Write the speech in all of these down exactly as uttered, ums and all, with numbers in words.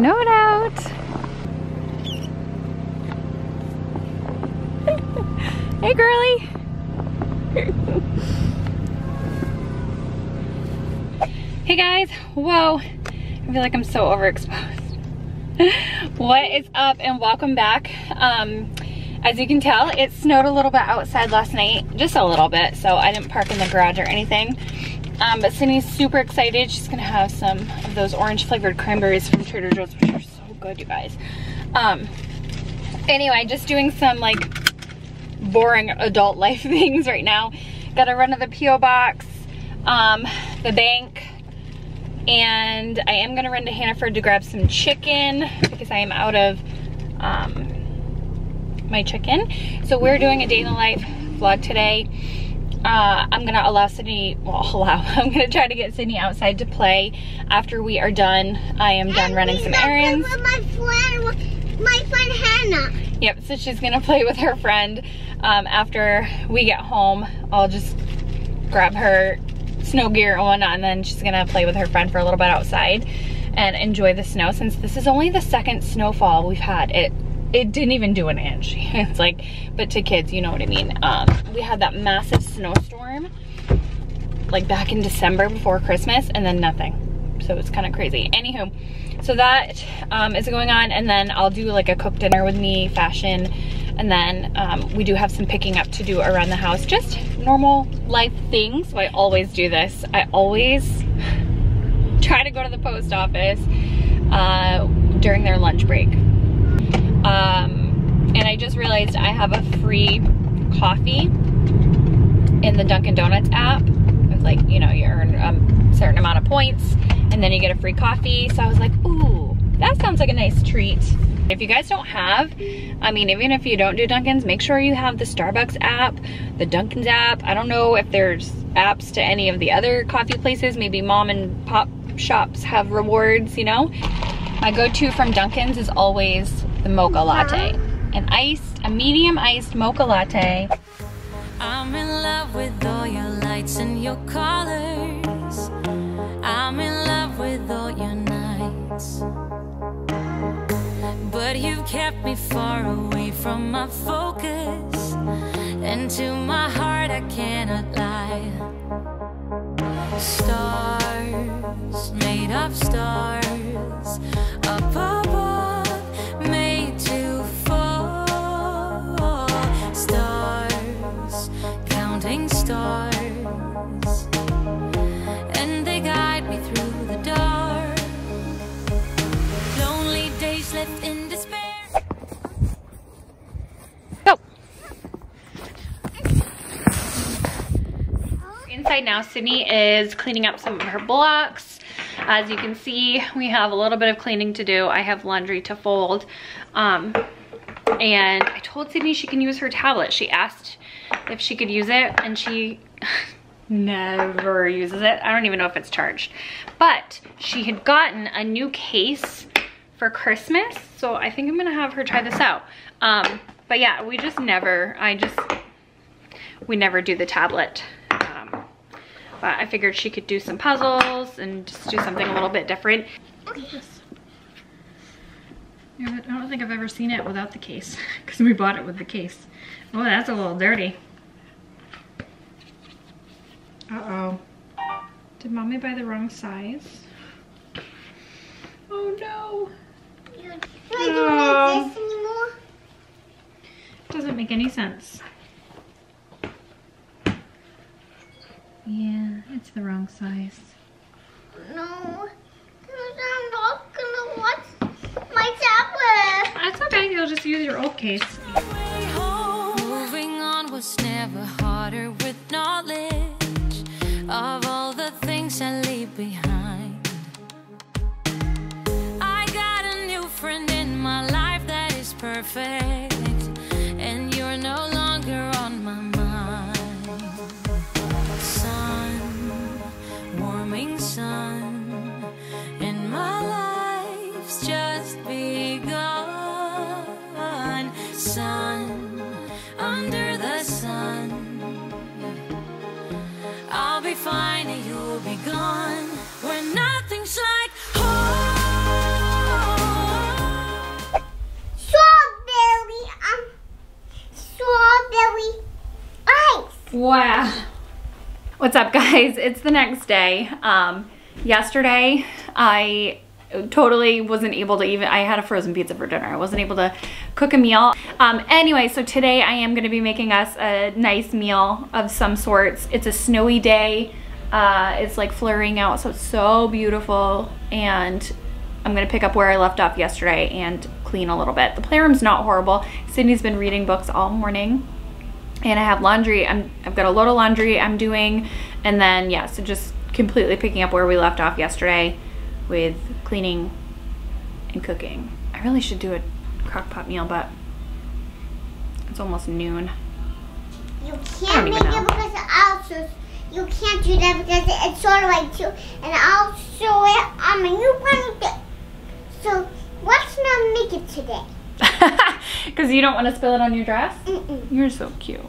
snowed out. Hey, girly. Hey guys, whoa. I feel like I'm so overexposed. What is up and welcome back. Um, as you can tell, it snowed a little bit outside last night, just a little bit, so I didn't park in the garage or anything. Um, but Sydney's super excited. She's gonna have some of those orange flavored cranberries from Trader Joe's, which are so good, you guys. Um, anyway, just doing some like boring adult life things right now. Gotta run to the P O box, um, the bank, and I am gonna run to Hannaford to grab some chicken because I am out of um, my chicken. So we're doing a day in the life vlog today. Uh, I'm gonna allow Sydney, well allow, I'm gonna try to get Sydney outside to play after we are done. I am done running some errands. With my friend, my friend Hannah. Yep, so she's gonna play with her friend. Um, after we get home, I'll just grab her snow gear and whatnot, and then she's gonna play with her friend for a little bit outside and enjoy the snow, since this is only the second snowfall we've had. It It didn't even do an inch. It's like, but to kids, you know what I mean. Um, we had that massive snowstorm like back in December before Christmas, and then nothing. So it's kind of crazy. Anywho, so that um, is going on, and then I'll do like a cook dinner with me fashion, and then um, we do have some picking up to do around the house, just normal life things. So I always do this. I always try to go to the post office uh, during their lunch break. Um, and I just realized I have a free coffee in the Dunkin' Donuts app. It's like, you know, you earn a certain amount of points and then you get a free coffee. So I was like, ooh, that sounds like a nice treat. If you guys don't have, I mean, even if you don't do Dunkin's, make sure you have the Starbucks app, the Dunkin's app. I don't know if there's apps to any of the other coffee places. Maybe mom and pop shops have rewards, you know? My go-to from Dunkin's is always the mocha latte. An iced, a medium iced mocha latte. I'm in love with all your lights and your colors. I'm in love with all your nights. But you've kept me far away from my focus. And to my heart I cannot lie. Stars, made of stars, above all. Stars, and they guide me through the dark. Lonely days left in despair. Go. Inside now, Sydney is cleaning up some of her blocks. As you can see, we have a little bit of cleaning to do. I have laundry to fold. Um, and I told Sydney she can use her tablet. She asked if she could use it, and she never uses it. I don't even know if it's charged, but she had gotten a new case for Christmas, so I think I'm gonna have her try this out. Um, but yeah, we just never, I just, we never do the tablet. Um, but I figured she could do some puzzles and just do something a little bit different. Okay. I don't think I've ever seen it without the case, because we bought it with the case. Oh, that's a little dirty. Uh-oh. Did mommy buy the wrong size? Oh no. Oh. Doesn't make any sense. Yeah, it's the wrong size. No. I'm not gonna watch my tablet. That's okay, you'll just use your old case. Was never harder with knowledge of all the things I leave behind. I got a new friend in my life that is perfect, and you're no longer on my mind. Sun, warming sun, and my life's just begun. Sun Wow. What's up, guys? It's the next day. Um, yesterday, I totally wasn't able to even, I had a frozen pizza for dinner. I wasn't able to cook a meal. Um, anyway, so today I am gonna be making us a nice meal of some sorts. It's a snowy day. Uh, it's like flurrying out, so it's so beautiful. And I'm gonna pick up where I left off yesterday and clean a little bit. The playroom's not horrible. Sydney's been reading books all morning. And I have laundry, I'm, I've got a load of laundry I'm doing. And then, yeah, so just completely picking up where we left off yesterday with cleaning and cooking. I really should do a crock pot meal, but it's almost noon. You can't make know. it because also you can't do that because it's sort of like two, and I'll show it on my new one. So let's not make it today. Because you don't want to spill it on your dress? Mm-mm. You're so cute.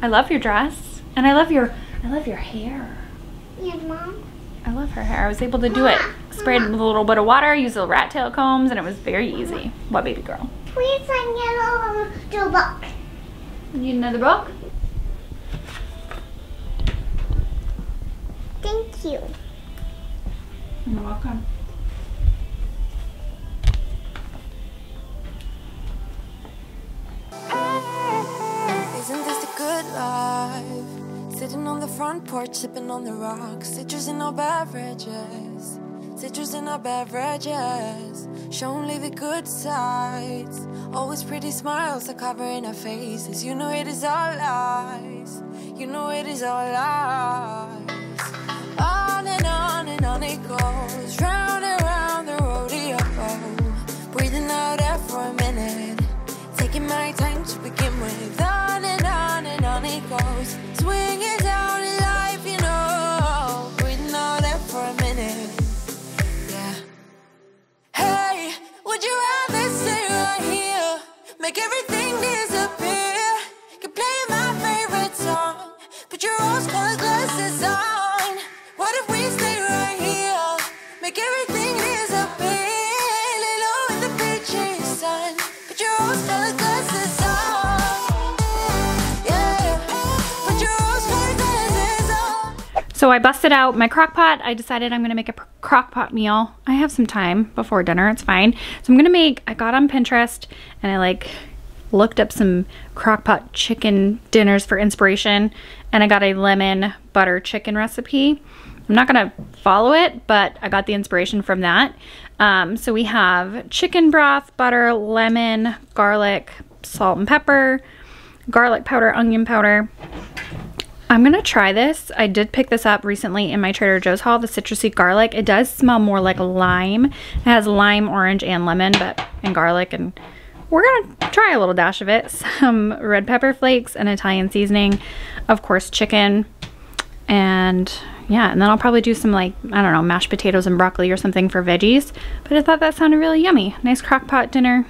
I love your dress. And I love your I love your hair. Yeah, Mom. I love her hair. I was able to do Mama, it. Sprayed Mama. It with a little bit of water, used the rat tail combs, and it was very easy. Mama. What, baby girl? Please I need another book. You need another book? Thank you. You're welcome. Isn't this the good life? Sitting on the front porch, sipping on the rocks. Citrus in our beverages. Citrus in our beverages. Show only the good sides. Always pretty smiles are covering our faces. You know it is our lives. You know it is our lives. On and on and on it goes. Round and round the rodeo. Breathing out air for a minute. Taking my time to begin with. On and on and on it goes. Swinging down in life, you know. Breathing out air for a minute. Yeah. Hey, would you rather stay right here? Make everything disappear. Can play my favorite song. Put your rose-colored glasses on. What if we stay right here? Make everything disappear. Lay low in the beachy sun. Put your rose-colored glasses on. Yeah. Put your rose-colored glasses on. So I busted out my crock pot. I decided I'm going to make a crock pot meal. I have some time before dinner. It's fine. So I'm going to make, I got on Pinterest and I like looked up some crock pot chicken dinners for inspiration, and I got a lemon butter chicken recipe. I'm not gonna follow it, but I got the inspiration from that. Um, so we have chicken broth, butter, lemon, garlic, salt and pepper, garlic powder, onion powder. I'm gonna try this. I did pick this up recently in my Trader Joe's haul, the citrusy garlic. It does smell more like lime. It has lime, orange, and lemon, but and garlic, and we're gonna try a little dash of it. Some red pepper flakes and Italian seasoning, of course, chicken, and yeah, and then I'll probably do some, like, I don't know, mashed potatoes and broccoli or something for veggies. But I thought that sounded really yummy. Nice crock pot dinner,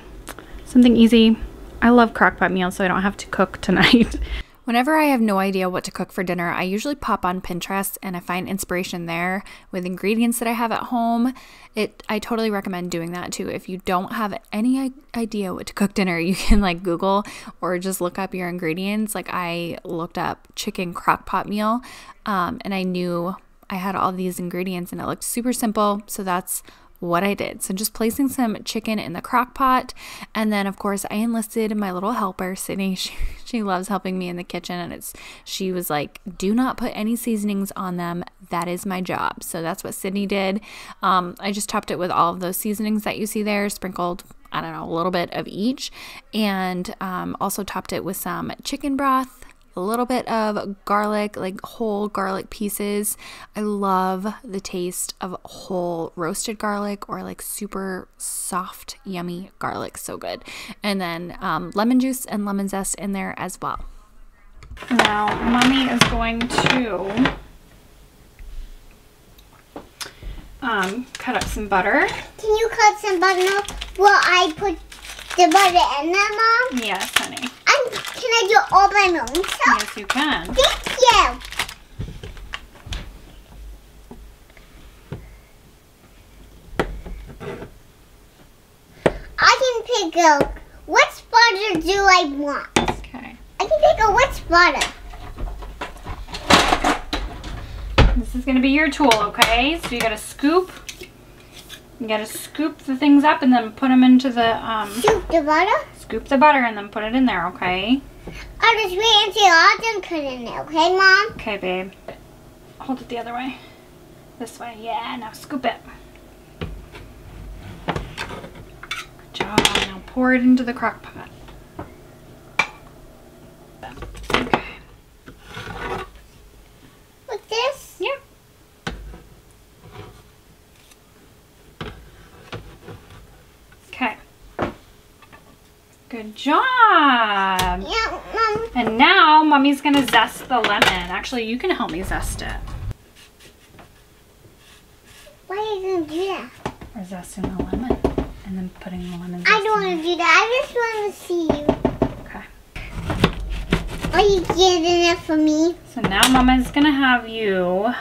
something easy. I love crock pot meals, so I don't have to cook tonight. Whenever I have no idea what to cook for dinner, I usually pop on Pinterest and I find inspiration there with ingredients that I have at home. It, I totally recommend doing that too. If you don't have any idea what to cook dinner, you can like Google or just look up your ingredients. Like I looked up chicken crock pot meal um, and I knew I had all these ingredients and it looked super simple. So that's what I did. So just placing some chicken in the crock pot. And then of course I enlisted my little helper, Sydney. She, she loves helping me in the kitchen, and it's, she was like, do not put any seasonings on them. That is my job. So that's what Sydney did. Um, I just topped it with all of those seasonings that you see there, sprinkled, I don't know, a little bit of each. And um, also topped it with some chicken broth, a little bit of garlic, like whole garlic pieces. I love the taste of whole roasted garlic or like super soft, yummy garlic. So good. And then um, lemon juice and lemon zest in there as well. Now, Mommy is going to um, cut up some butter. Can you cut some butter up? Will I put the butter in there, Mom? Yes, honey. Can I do it all by my own self? Yes, you can. Thank you. I can pick out what butter do I want. Okay. I can pick out what butter. This is going to be your tool, okay? So you got to scoop. You got to scoop the things up and then put them into the... Um, scoop the butter? Scoop the butter and then put it in there, okay? I'll just wait until all done put it in there, okay, Mom? Okay, babe. Hold it the other way. This way. Yeah, now scoop it. Good job. Now pour it into the crock pot. Okay. With this? Yeah. Okay. Good job. Yeah, Mom. And now Mommy's going to zest the lemon. Actually, you can help me zest it. Why are you going to do that? We're zesting the lemon and then putting the lemon zest. I don't want to do that. I just want to see you. Are you getting it for me? So now Mama's gonna have you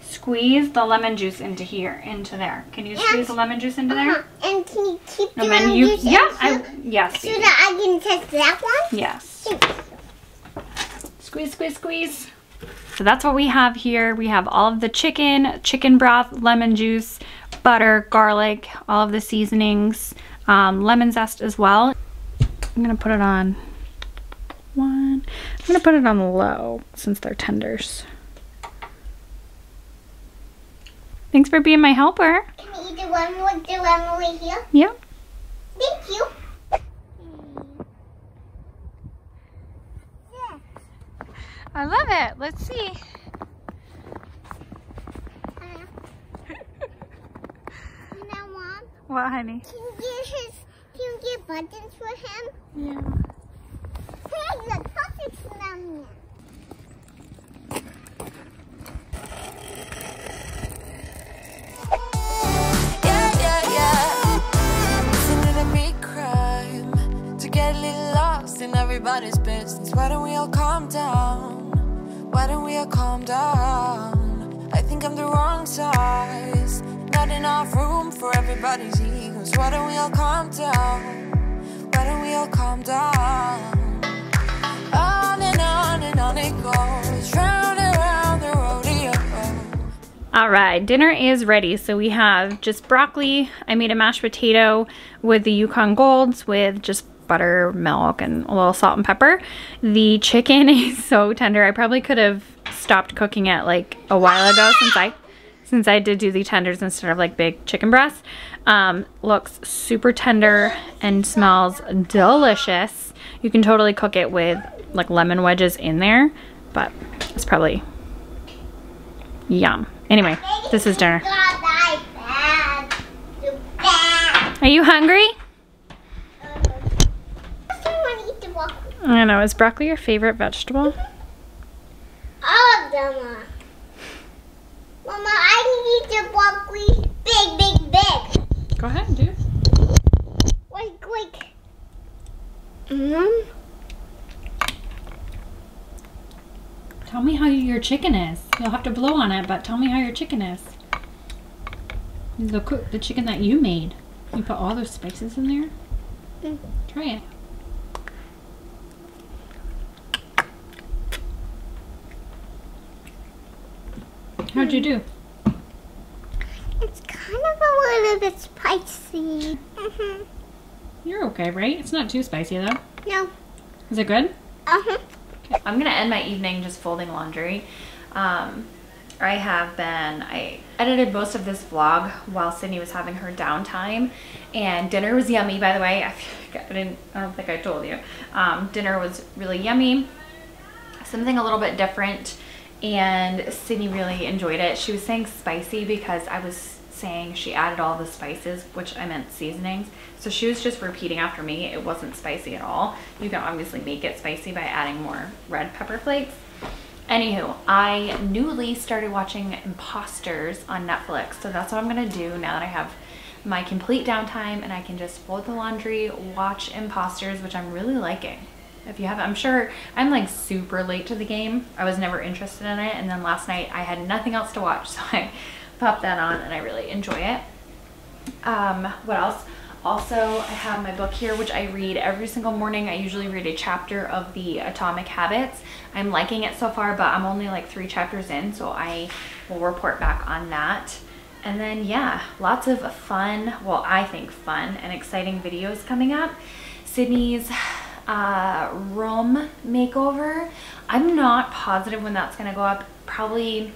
squeeze the lemon juice into here, into there. Can you squeeze and, the lemon juice into uh-huh. there? And can you keep the and lemon you, juice? Yeah, I, yes. So that I can test that one? Yes. Squeeze, squeeze, squeeze. So that's what we have here. We have all of the chicken, chicken broth, lemon juice, butter, garlic, all of the seasonings, um, lemon zest as well. I'm gonna put it on. One. I'm going to put it on low since they're tenders. Thanks for being my helper. Can we do one with the lemon right here? Yep. Thank you. Yeah. I love it. Let's see. Uh, you know, Mom? What, honey? Can you get his, can you get buttons for him? Yeah. Everybody's business. Why don't we all calm down? Why don't we all calm down? I think I'm the wrong size. Not enough room for everybody's egos. Why don't we all calm down? Why don't we all calm down? On and on and on it goes. Round and round the rodeo. Alright, dinner is ready. So we have just broccoli. I made a mashed potato with the Yukon Golds with just butter, milk, and a little salt and pepper. The chicken is so tender. I probably could have stopped cooking it like a while ago since I since I did do the tenders instead of like big chicken breasts. Um, looks super tender and smells delicious. You can totally cook it with like lemon wedges in there, but it's probably yum. Anyway, this is dinner. Are you hungry? I don't know, is broccoli your favorite vegetable? All of them are. Mama, I can eat the broccoli big, big, big. Go ahead, dude. Wait, wait. Mm-hmm. Tell me how your chicken is. You'll have to blow on it, but tell me how your chicken is. The, the chicken that you made. You put all those spices in there? Mm. Try it. How'd you do? It's kind of a little bit spicy. Mm-hmm. You're okay, right? It's not too spicy, though. No. Is it good? Uh-huh. Okay. I'm going to end my evening just folding laundry. Um, I have been... I edited most of this vlog while Sydney was having her downtime. And dinner was yummy, by the way. I, feel like I, didn't, I don't think I told you. Um, dinner was really yummy. Something a little bit different. And Sydney really enjoyed it. She was saying spicy because I was saying she added all the spices, which I meant seasonings. So she was just repeating after me. It wasn't spicy at all. You can obviously make it spicy by adding more red pepper flakes. Anywho, I newly started watching Imposters on Netflix. So that's what I'm gonna do now that I have my complete downtime and I can just fold the laundry, watch Imposters, which I'm really liking. If you haven't, I'm sure I'm like super late to the game. I was never interested in it. And then last night I had nothing else to watch. So I popped that on and I really enjoy it. Um, what else? Also, I have my book here, which I read every single morning. I usually read a chapter of the Atomic Habits. I'm liking it so far, but I'm only like three chapters in, so I will report back on that. And then yeah, lots of fun, well, I think fun and exciting videos coming up. Sydney's uh, room makeover. I'm not positive when that's gonna go up. Probably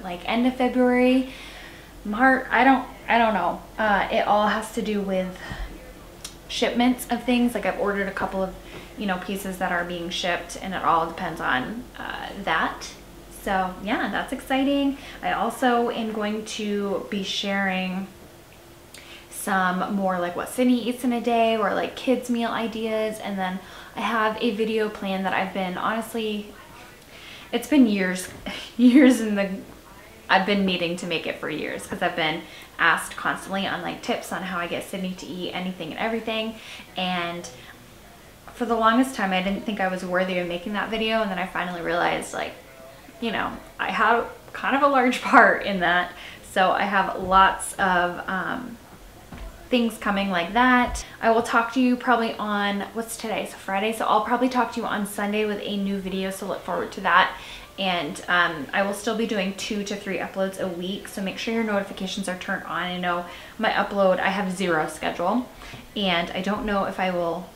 like end of February, March, I don't, I don't know. Uh, it all has to do with shipments of things. Like I've ordered a couple of, you know, pieces that are being shipped, and it all depends on uh, that. So yeah, that's exciting. I also am going to be sharing some more like what Sydney eats in a day, or like kids meal ideas. And then I have a video plan that I've been, honestly, it's been years, years in the, I've been needing to make it for years, because I've been asked constantly on like tips on how I get Sydney to eat anything and everything. And for the longest time, I didn't think I was worthy of making that video. And then I finally realized, like, you know, I had kind of a large part in that. So I have lots of um, things coming like that. I will talk to you probably on, what's today? So Friday. So I'll probably talk to you on Sunday with a new video. So look forward to that. And um, I will still be doing two to three uploads a week. So make sure your notifications are turned on. I know my upload, I have zero schedule, and I don't know if I will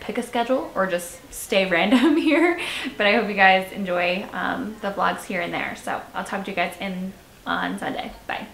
pick a schedule or just stay random here, but I hope you guys enjoy um, the vlogs here and there. So I'll talk to you guys in on Sunday. Bye.